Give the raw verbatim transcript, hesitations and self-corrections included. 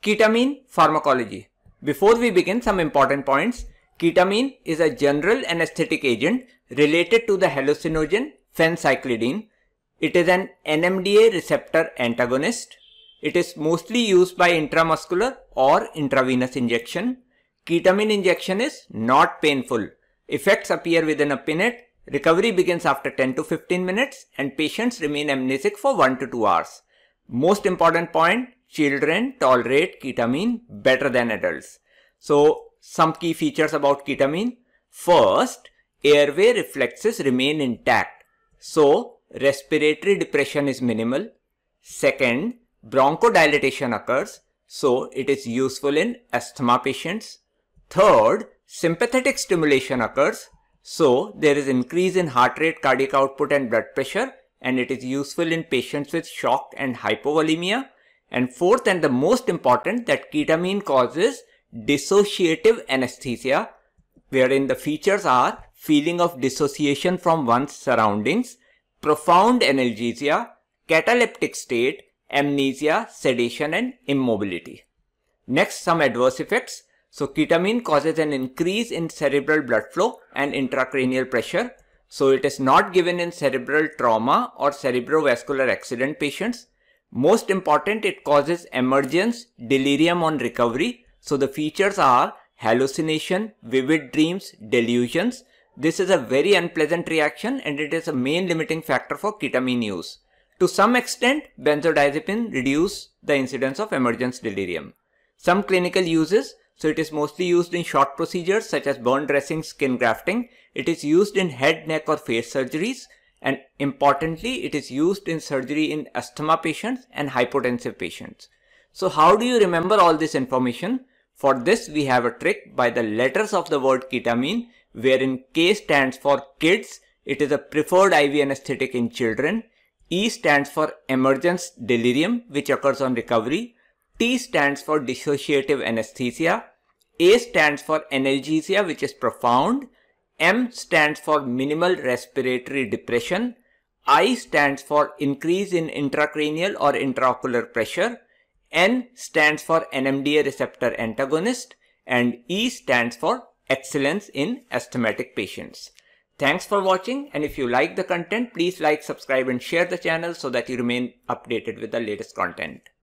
Ketamine pharmacology. Before we begin, some important points. Ketamine is a general anesthetic agent related to the hallucinogen phencyclidine. It is an N M D A receptor antagonist. It is mostly used by intramuscular or intravenous injection. Ketamine injection is not painful. Effects appear within a minute. Recovery begins after ten to fifteen minutes and patients remain amnesic for one to two hours. Most important point, children tolerate ketamine better than adults. So, some key features about ketamine. First, airway reflexes remain intact, so respiratory depression is minimal. Second, bronchodilation occurs, so it is useful in asthma patients. Third, sympathetic stimulation occurs, so there is increase in heart rate, cardiac output and blood pressure, and it is useful in patients with shock and hypovolemia. And fourth, and the most important, that ketamine causes dissociative anesthesia, wherein the features are feeling of dissociation from one's surroundings, profound analgesia, cataleptic state, amnesia, sedation and immobility. Next, some adverse effects. So ketamine causes an increase in cerebral blood flow and intracranial pressure. So it is not given in cerebral trauma or cerebrovascular accident patients. Most important, it causes emergence, delirium on recovery. So the features are hallucination, vivid dreams, delusions. This is a very unpleasant reaction and it is a main limiting factor for ketamine use. To some extent, benzodiazepine reduce the incidence of emergence delirium. Some clinical uses, so it is mostly used in short procedures such as burn dressing, skin grafting. It is used in head, neck or face surgeries, and importantly, it is used in surgery in asthma patients and hypotensive patients. So how do you remember all this information? For this, we have a trick by the letters of the word ketamine, wherein K stands for kids. It is a preferred I V anesthetic in children. E stands for emergence delirium, which occurs on recovery. T stands for dissociative anesthesia. A stands for analgesia, which is profound. M stands for minimal respiratory depression. I stands for increase in intracranial or intraocular pressure. N stands for N M D A receptor antagonist. And E stands for excellence in asthmatic patients. Thanks for watching, and if you like the content, please like, subscribe and share the channel so that you remain updated with the latest content.